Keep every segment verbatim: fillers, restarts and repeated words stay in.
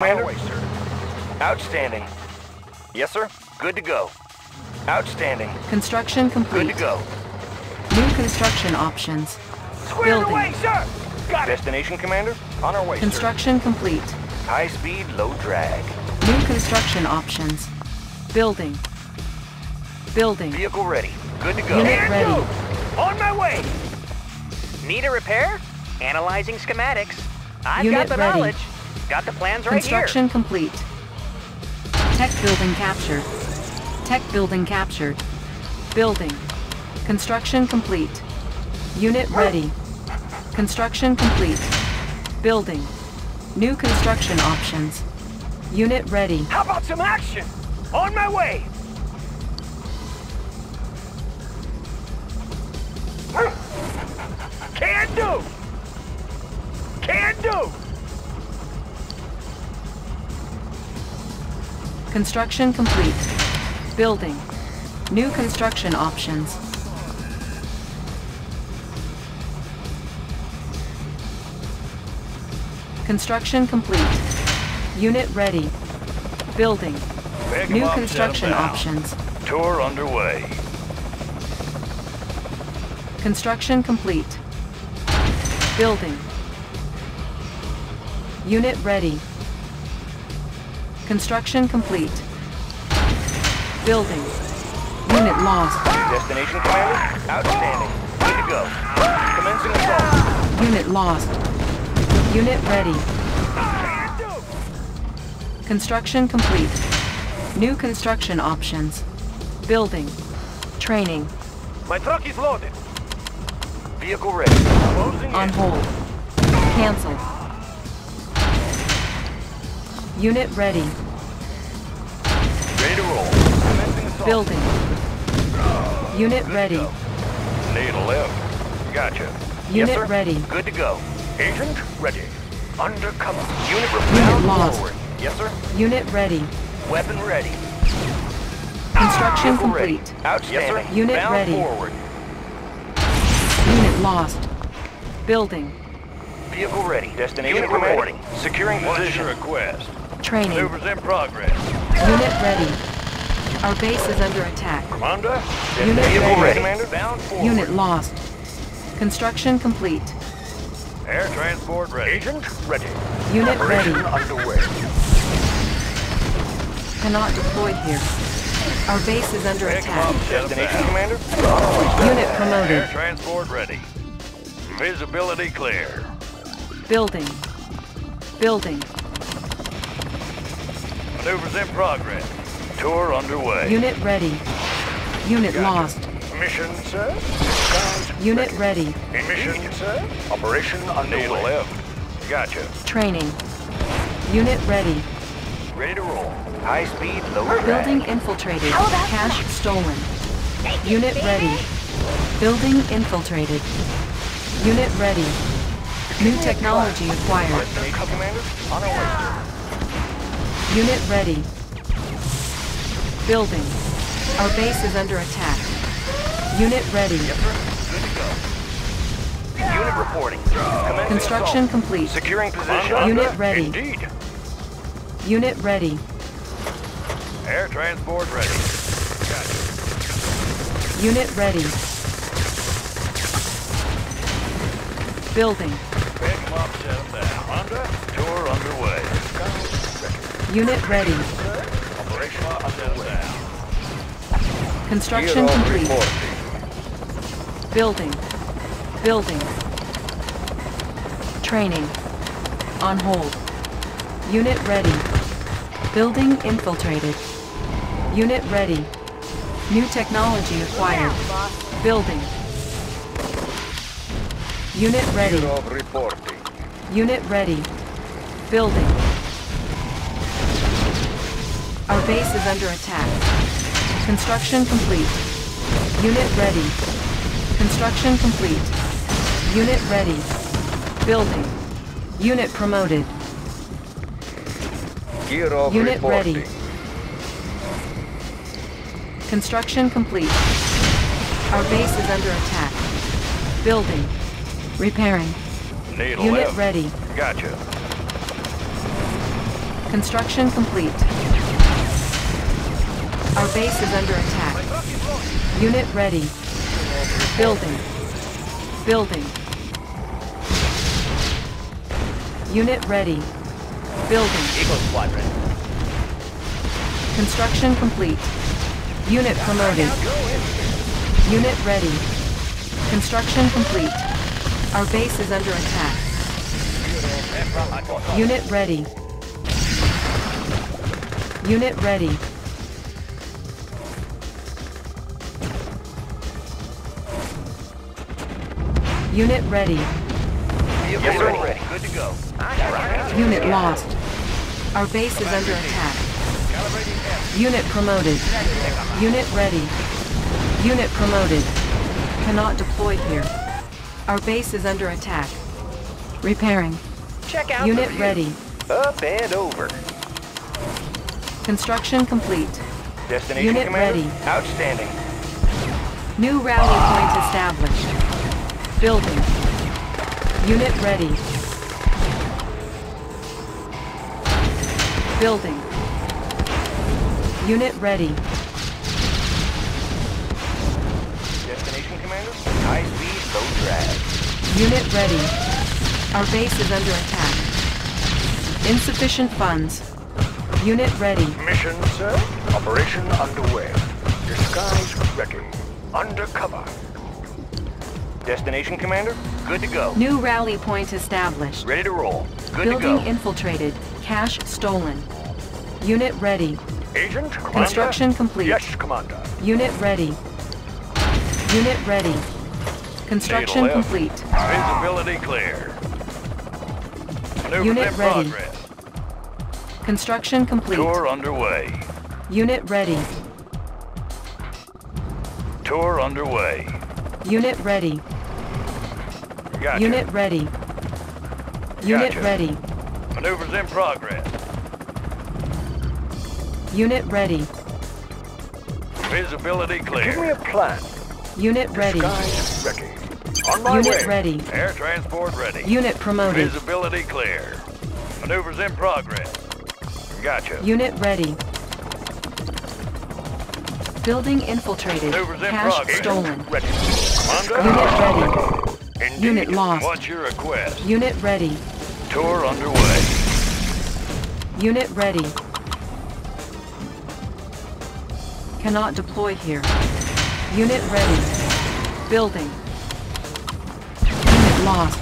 Commander? Outstanding. Yes, sir. Good to go. Outstanding. Construction complete. Good to go. New construction options. Squared away, sir! Got it. Destination, Commander? On our way, Construction sir. complete. High speed, low drag. New construction options. Building. Building. Vehicle ready. Good to go. Unit ready. On my way! Need a repair? Analyzing schematics. I've Unit got the ready. knowledge. Got the plans right here. Construction complete. Tech building captured. Tech building captured. Building. Construction complete. Unit ready. Construction complete. Building. New construction options. Unit ready. How about some action? On my way! Can do! Can do! Construction complete. Building. New construction options. Construction complete. Unit ready. Building. New construction options. Tour underway. Construction complete. Building. Unit ready. Construction complete. Building. Unit lost. Destination Commander? Outstanding. Good to go. Commencing assault. Unit lost. Unit ready. Construction complete. New construction options. Building. Training. My truck is loaded. Vehicle ready. Closing On in. hold. Cancel. Unit ready. Ready to roll. Building. Unit Good ready. Need a lift. Gotcha. Unit yes, sir. ready. Good to go. Agent ready. Under cover. Unit repelled lost. Forward. Yes, sir. Unit ready. Weapon ready. Construction Vehicle complete. Ready. Outstanding. Yes, sir. Unit Bound ready. Forward. Unit lost. Building. Vehicle ready. Destination Unit reporting. Ready. Securing position. Request. Training. Maneuvers in progress. Unit ready. Our base is under attack. Commander. Unit Vehicle ready. ready. Bound forward. Unit lost. Construction complete. Air transport ready. Agent ready. Unit Operation ready. Underway. Cannot deploy here. Our base is under Pick attack. Destination Commander. Unit promoted. Air transport ready. Visibility clear. Building. Building. Maneuvers in progress. Tour underway. Unit ready. Unit gotcha. lost. Mission, sir. Sounds Unit ready. ready. Mission, sir. Operation underway. Gotcha. Training. Unit ready. Ready to roll. High speed, low drag. Building infiltrated. Oh, Cash not. stolen. Thank Unit you, ready. Building infiltrated. Unit ready. New technology acquired. Unit ready. Building. Our base is under attack. Unit ready. Unit reporting. Construction complete. Securing position. Unit ready. Indeed. Unit ready. Air transport ready. Gotcha. Unit ready. Building. Pick them up, set them down. Honda, tour underway. Unit ready. Operation underway. Construction complete. Reporting. Building. Building. Training. On hold. Unit ready. Building infiltrated. Unit ready. New technology acquired. Building. Unit ready. Unit ready. Building. Our base is under attack. Construction complete. Unit ready. Construction complete. Unit ready. Building. Unit promoted. Gear off Unit reporting. ready. Construction complete. Our base is under attack. Building. Repairing. Need Unit eleven. ready. Gotcha. Construction complete. Our base is under attack. Unit ready. Building. Building. Unit ready. Building. Eagle Squadron. Construction complete. Unit promoted. Unit ready. Construction complete. Our base is under attack. Unit ready. Unit ready. Unit ready. Yes, ready. ready. Good to go. Unit lost. Our base is under attack. Unit promoted. Unit ready. Unit promoted. Cannot deploy here. Our base is under attack. Repairing. Check out. Unit ready. Up and over. Construction complete. Destination Unit commander? ready. Outstanding. New rally ah. point established. Building. Unit ready. Building. Unit ready. Destination commander? I lead no drag. Unit ready. Our base is under attack. Insufficient funds. Unit ready. Mission, sir. Operation underway. Disguise wrecking. Undercover. Destination commander? Good to go. New rally point established. Ready to roll. Good Building to go. Building infiltrated. Cash stolen. Unit ready. Agent, commander. Construction complete. Yes, commander. Unit ready. Unit ready. Construction Needle complete. Visibility clear. Maneuver Unit ready. Progress. Construction complete. Tour underway. Unit ready. Tour underway. Unit ready. Gotcha. Unit ready. Unit gotcha. ready. Maneuvers in progress. Unit ready. Visibility clear. Give me a plan. Unit ready. On my Unit way. ready. Air transport ready. Unit promoted. Visibility clear. Maneuvers in progress. Gotcha. Unit ready. Building infiltrated. Maneuvers Cash in stolen. Ready. Unit ready. Indeed. Unit lost. What's your request? Unit ready. Tour underway. Unit ready. Cannot deploy here. Unit ready. Building. Unit lost.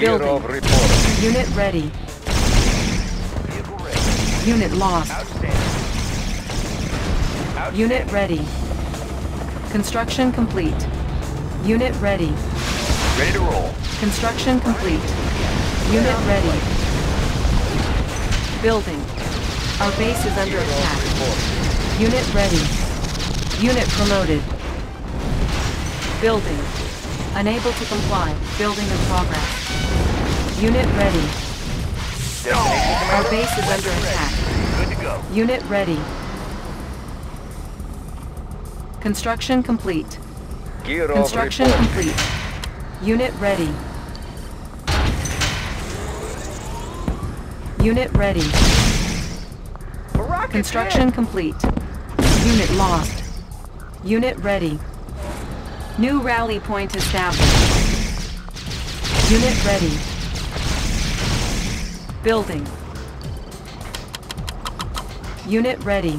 Building. Unit ready. Unit lost. Outstanding. Outstanding. Unit ready. Construction complete. Unit ready. Ready to roll. Construction complete. Unit ready. Building. Our base is under attack. Unit ready. Unit promoted. Building. Unable to comply. Building in progress. Unit ready. Our base is under attack. Good to go. Unit ready. Construction complete. Construction complete. Unit ready. Unit ready. Construction complete. Unit lost. Unit ready. New rally point established. Unit ready. Building. Unit ready.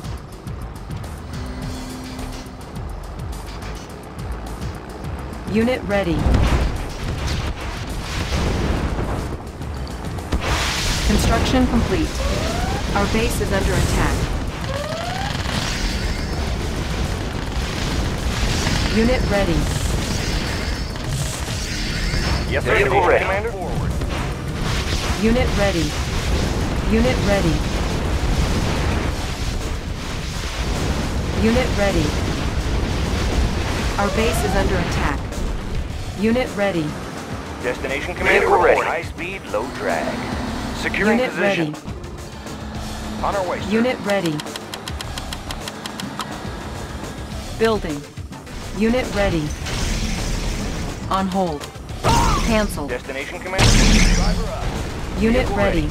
Unit ready. Construction complete. Our base is under attack. Unit ready. Yes, sir. Vehicle ready. Commander. Unit ready. Unit ready. Unit ready. Our base is under attack. Unit ready. Destination commander ready. High speed, low drag. Securing Unit position. Ready. On our way, sir. Unit ready. Building. Unit ready. On hold. Cancel. Destination commander. Driver up. Unit ready.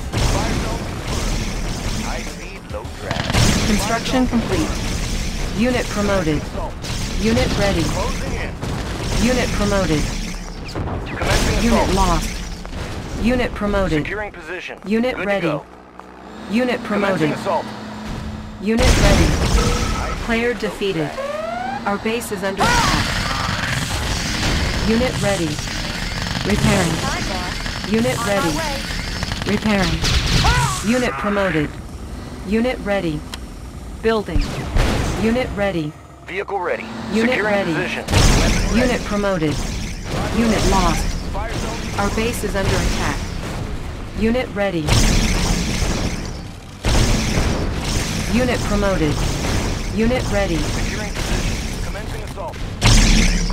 Construction complete. Unit promoted. Unit ready. Unit promoted. Unit lost. Unit promoted. Unit ready. Unit promoted. Unit ready. Player defeated. Our base is under attack. Unit ready. Repairing. Unit ready. Repairing. Unit promoted. Unit ready. Building. Unit ready. Vehicle ready. Unit ready. Unit promoted. Unit lost. Our base is under attack. Unit ready. Unit promoted. Unit ready.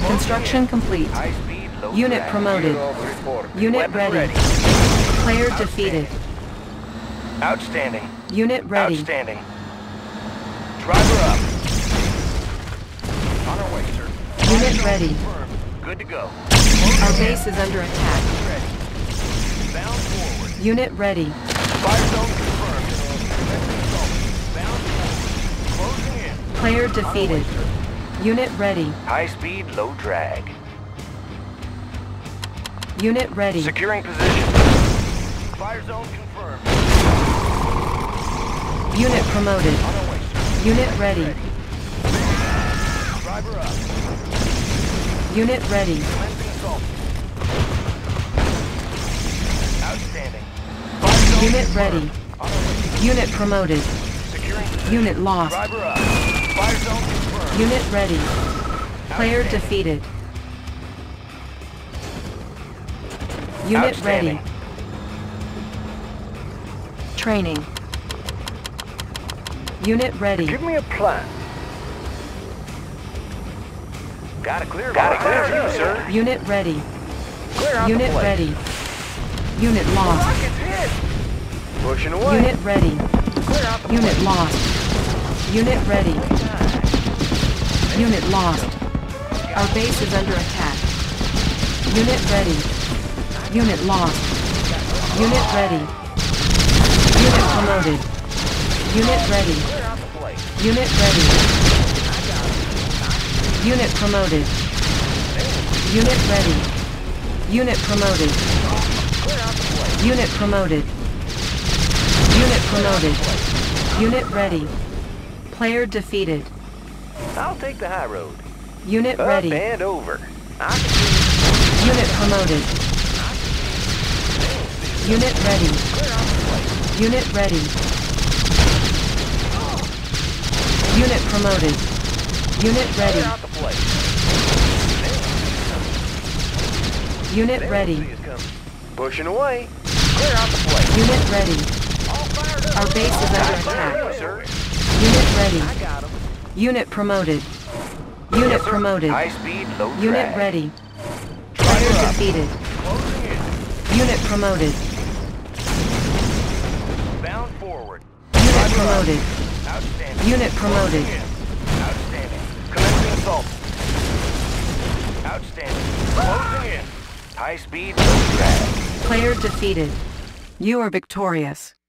Construction complete. Unit promoted. Unit ready. Player defeated. Outstanding. Unit ready. Outstanding. Driver up. On our way, sir. Unit ready. Good to go. Our base is under attack. Bound forward. Unit ready. Fire zone confirmed. Bound forward. Closing in. Player defeated. Unit ready. High speed, low drag. Unit ready. Securing position. Fire zone confirmed. Unit promoted. On our way, sir. Unit ready. Driver up. Unit ready. Unit ready. Unit promoted. Unit lost. Unit ready. Player defeated. Unit ready. Training. Unit ready. Give me a plan. Gotta clear. Gotta clear, clear, sir. Unit ready. Clear Unit the ready. Unit lost. Pushing away. Unit ready. Clear out the Unit place. Lost. Unit ready. Unit lost. Our base is under attack. Unit ready. Unit lost. Unit ready. Unit promoted. Unit ready. Unit ready. Unit promoted. Unit ready. Unit promoted. Unit promoted. Unit promoted. Unit ready. Player defeated. I'll take the high road. Unit ready. Up and over. Unit promoted. Unit ready. Unit ready. Unit promoted. Unit ready. Unit ready. Pushing away. Clear out the place. Unit ready. Our base is under attack. Unit ready. Unit promoted. Unit promoted. Unit ready. Player defeated. Unit promoted. Bound forward. Unit promoted. Unit promoted. Commencing assault. Outstanding. Closing in. High speed. Player defeated. You are victorious.